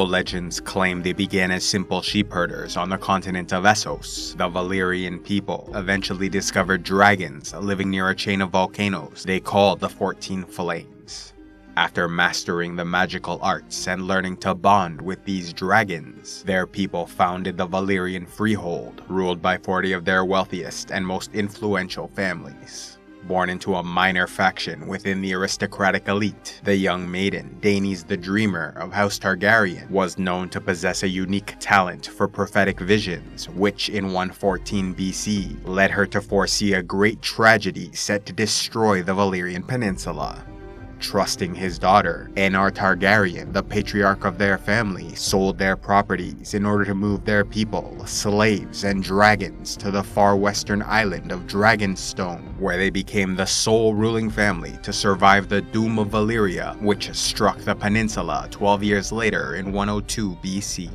Though legends claim they began as simple sheepherders on the continent of Essos, the Valyrian people eventually discovered dragons living near a chain of volcanoes they called the 14 Flames. After mastering the magical arts and learning to bond with these dragons, their people founded the Valyrian Freehold, ruled by 40 of their wealthiest and most influential families. Born into a minor faction within the aristocratic elite, the young maiden, Daenys the Dreamer of House Targaryen, was known to possess a unique talent for prophetic visions, which in 114 BC led her to foresee a great tragedy set to destroy the Valyrian Peninsula. Trusting his daughter, Aenar Targaryen, the patriarch of their family, sold their properties in order to move their people, slaves, and dragons to the far western island of Dragonstone, where they became the sole ruling family to survive the Doom of Valyria, which struck the peninsula 12 years later in 102 BC.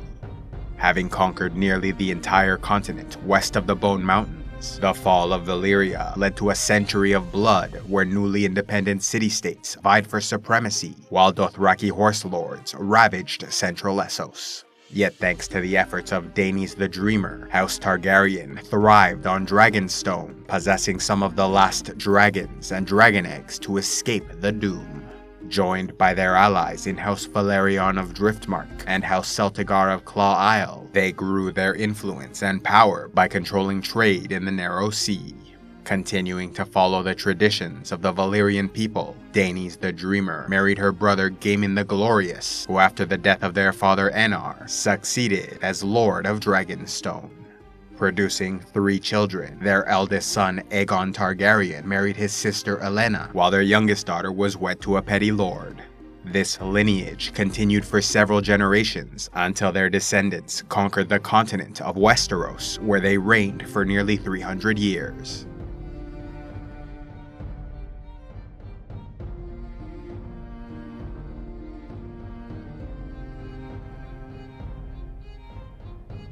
Having conquered nearly the entire continent west of the Bone Mountains, the fall of Valyria led to a century of blood where newly independent city-states vied for supremacy while Dothraki horse lords ravaged central Essos. Yet thanks to the efforts of Daenys the Dreamer, House Targaryen thrived on Dragonstone, possessing some of the last dragons and dragon eggs to escape the doom. Joined by their allies in House Valerion of Driftmark and House Celtigar of Claw Isle, they grew their influence and power by controlling trade in the Narrow Sea. Continuing to follow the traditions of the Valyrian people, Daenys the Dreamer married her brother Gaemon the Glorious, who after the death of their father Aenar, succeeded as Lord of Dragonstone. Producing 3 children, their eldest son Aegon Targaryen married his sister Elena, while their youngest daughter was wed to a petty lord. This lineage continued for several generations until their descendants conquered the continent of Westeros, where they reigned for nearly 300 years.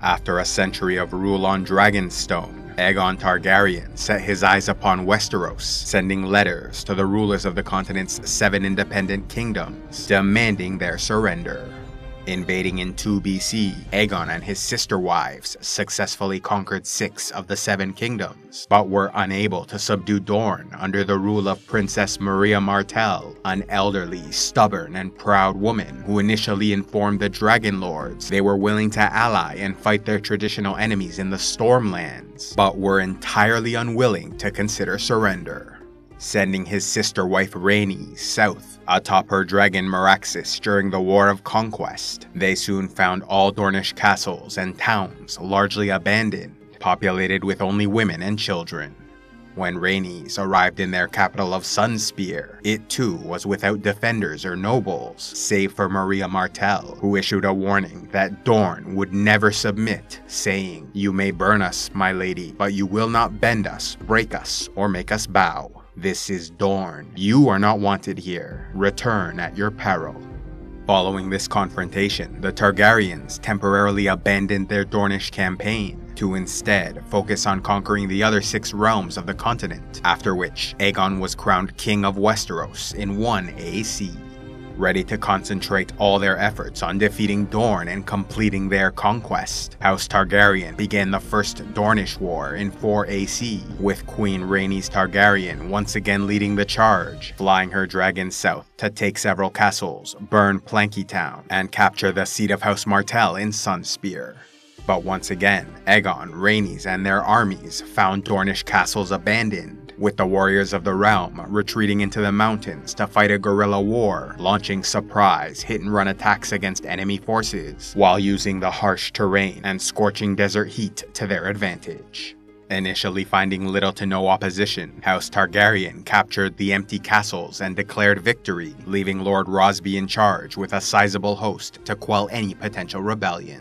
After a century of rule on Dragonstone, Aegon Targaryen set his eyes upon Westeros, sending letters to the rulers of the continent's 7 independent kingdoms, demanding their surrender. Invading in 2 BC, Aegon and his sister wives successfully conquered 6 of the 7 kingdoms, but were unable to subdue Dorne under the rule of Princess Meria Martell, an elderly, stubborn, and proud woman who initially informed the Dragon Lords they were willing to ally and fight their traditional enemies in the Stormlands, but were entirely unwilling to consider surrender. Sending his sister wife Rhaenys south atop her dragon Meraxes during the War of Conquest, they soon found all Dornish castles and towns largely abandoned, populated with only women and children. When Rhaenys arrived in their capital of Sunspear, it too was without defenders or nobles, save for Meria Martell, who issued a warning that Dorne would never submit, saying, "You may burn us, my lady, but you will not bend us, break us, or make us bow. This is Dorne. You are not wanted here. Return at your peril." Following this confrontation, the Targaryens temporarily abandoned their Dornish campaign to instead focus on conquering the other 6 realms of the continent, after which Aegon was crowned King of Westeros in 1 AC. Ready to concentrate all their efforts on defeating Dorne and completing their conquest, House Targaryen began the First Dornish War in 4 AC, with Queen Rhaenys Targaryen once again leading the charge, flying her dragon south to take several castles, burn Plankytown, and capture the seat of House Martell in Sunspear. But once again, Aegon, Rhaenys, and their armies found Dornish castles abandoned, with the warriors of the realm retreating into the mountains to fight a guerrilla war, launching surprise hit-and-run attacks against enemy forces, while using the harsh terrain and scorching desert heat to their advantage. Initially finding little to no opposition, House Targaryen captured the empty castles and declared victory, leaving Lord Rosby in charge with a sizable host to quell any potential rebellions.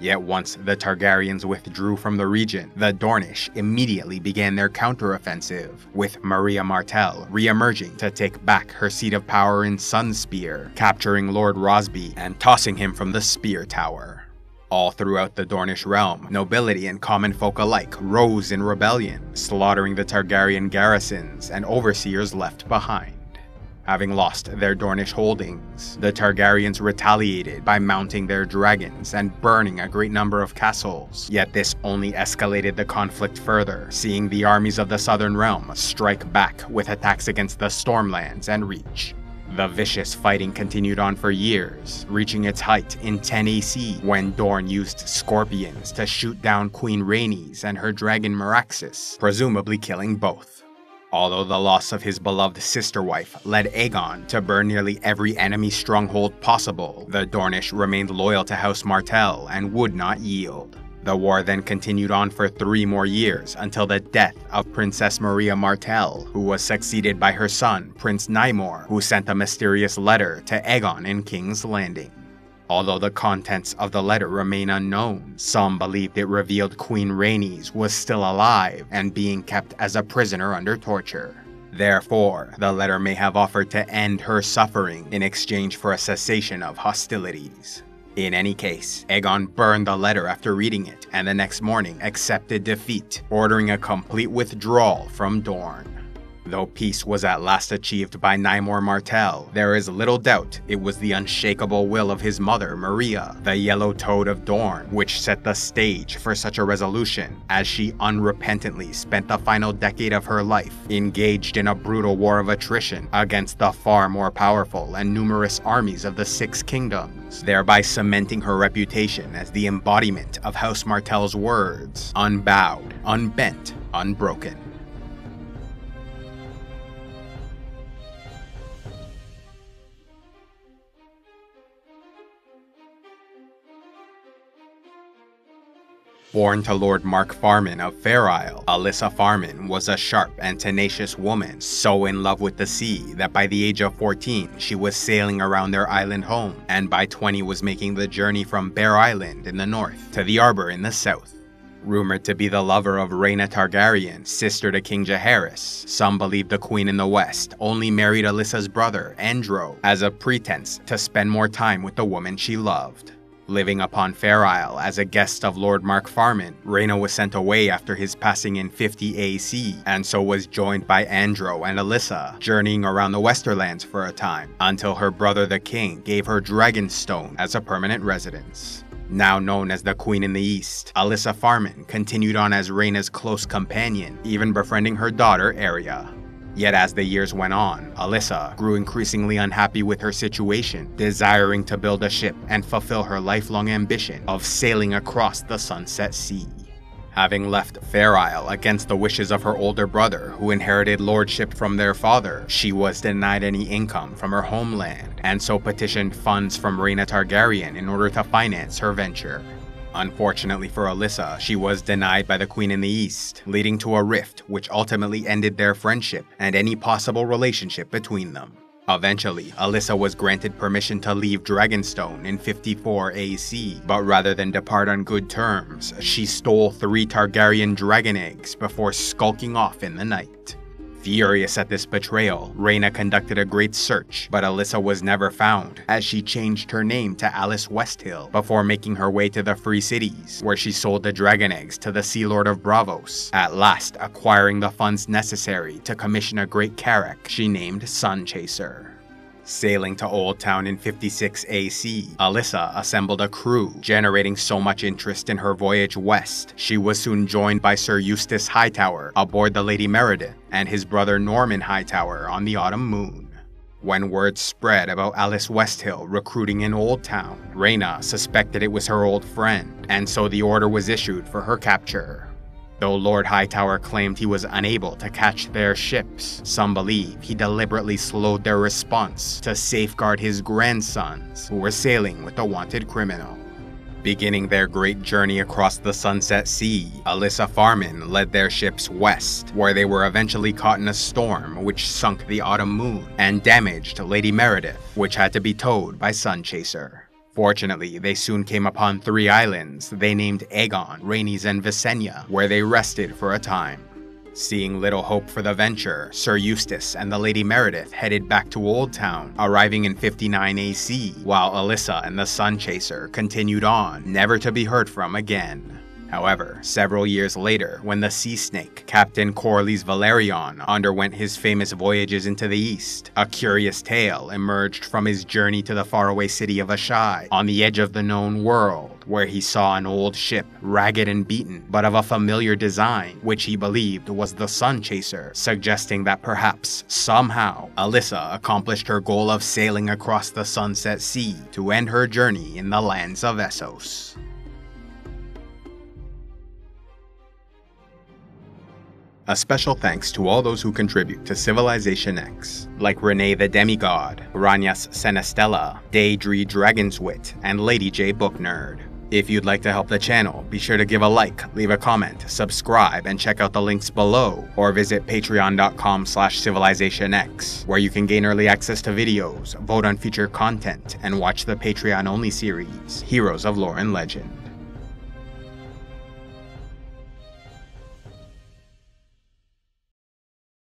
Yet once the Targaryens withdrew from the region, the Dornish immediately began their counteroffensive, with Meria Martell re-emerging to take back her seat of power in Sunspear, capturing Lord Rosby and tossing him from the Spear Tower. All throughout the Dornish realm, nobility and common folk alike rose in rebellion, slaughtering the Targaryen garrisons and overseers left behind. Having lost their Dornish holdings, the Targaryens retaliated by mounting their dragons and burning a great number of castles. Yet this only escalated the conflict further, seeing the armies of the southern realm strike back with attacks against the Stormlands and Reach. The vicious fighting continued on for years, reaching its height in 10 AC when Dorne used scorpions to shoot down Queen Rhaenys and her dragon Meraxes, presumably killing both. Although the loss of his beloved sister-wife led Aegon to burn nearly every enemy stronghold possible, the Dornish remained loyal to House Martell and would not yield. The war then continued on for 3 more years until the death of Princess Meria Martell, who was succeeded by her son, Prince Nymor, who sent a mysterious letter to Aegon in King's Landing. Although the contents of the letter remain unknown, some believed it revealed Queen Rhaenys was still alive and being kept as a prisoner under torture. Therefore, the letter may have offered to end her suffering in exchange for a cessation of hostilities. In any case, Aegon burned the letter after reading it, and the next morning accepted defeat, ordering a complete withdrawal from Dorne. Though peace was at last achieved by Nymor Martell, there is little doubt it was the unshakable will of his mother, Meria, the Yellow Toad of Dorne, which set the stage for such a resolution, as she unrepentantly spent the final decade of her life engaged in a brutal war of attrition against the far more powerful and numerous armies of the Six Kingdoms, thereby cementing her reputation as the embodiment of House Martell's words, unbowed, unbent, unbroken. Born to Lord Mark Farman of Fair Isle, Elissa Farman was a sharp and tenacious woman, so in love with the sea that by the age of 14 she was sailing around their island home, and by 20 was making the journey from Bear Island in the north to the Arbor in the south. Rumored to be the lover of Rhaena Targaryen, sister to King Jaehaerys, some believe the queen in the west only married Elissa's brother, Androw, as a pretense to spend more time with the woman she loved. Living upon Fair Isle as a guest of Lord Mark Farman, Rhaena was sent away after his passing in 50 AC, and so was joined by Androw and Elissa, journeying around the Westerlands for a time, until her brother the King gave her Dragonstone as a permanent residence. Now known as the Queen in the East, Elissa Farman continued on as Rhaena's close companion, even befriending her daughter Arya. Yet as the years went on, Elissa grew increasingly unhappy with her situation, desiring to build a ship and fulfill her lifelong ambition of sailing across the Sunset Sea. Having left Fair Isle against the wishes of her older brother, who inherited lordship from their father, she was denied any income from her homeland, and so petitioned funds from Rhaena Targaryen in order to finance her venture. Unfortunately for Elissa, she was denied by the Queen in the East, leading to a rift which ultimately ended their friendship and any possible relationship between them. Eventually, Elissa was granted permission to leave Dragonstone in 54 AC, but rather than depart on good terms, she stole 3 Targaryen dragon eggs before skulking off in the night. Furious at this betrayal, Rhaena conducted a great search, but Elissa was never found, as she changed her name to Alys Westhill before making her way to the Free Cities, where she sold the dragon eggs to the Sea Lord of Braavos, at last acquiring the funds necessary to commission a great carrack she named Sun Chaser. Sailing to Old Town in 56 AC, Elissa assembled a crew, generating so much interest in her voyage west, she was soon joined by Sir Eustace Hightower aboard the Lady Meredith and his brother Norman Hightower on the Autumn Moon. When word spread about Alys Westhill recruiting in Old Town, Rhaena suspected it was her old friend, and so the order was issued for her capture. Though Lord Hightower claimed he was unable to catch their ships, some believe he deliberately slowed their response to safeguard his grandsons, who were sailing with the wanted criminal. Beginning their great journey across the Sunset Sea, Elissa Farman led their ships west, where they were eventually caught in a storm which sunk the Autumn Moon and damaged Lady Meredith, which had to be towed by Sun Chaser. Fortunately, they soon came upon 3 islands they named Aegon, Rhaenys, and Visenya, where they rested for a time. Seeing little hope for the venture, Sir Eustace and the Lady Meredith headed back to Old Town, arriving in 59 AC, while Elissa and the Sun Chaser continued on, never to be heard from again. However, several years later, when the Sea Snake, Captain Corlys Velaryon, underwent his famous voyages into the East, a curious tale emerged from his journey to the faraway city of Ashai, on the edge of the known world, where he saw an old ship, ragged and beaten, but of a familiar design, which he believed was the Sun Chaser, suggesting that perhaps, somehow, Elissa accomplished her goal of sailing across the Sunset Sea to end her journey in the lands of Essos. A special thanks to all those who contribute to Civilization X, like Renee the Demigod, Ranyas Senestella, Daedry Dragonswit, and Lady J Booknerd. If you'd like to help the channel, be sure to give a like, leave a comment, subscribe, and check out the links below, or visit patreon.com/civilizationx, where you can gain early access to videos, vote on future content, and watch the Patreon-only series, Heroes of Lore and Legend.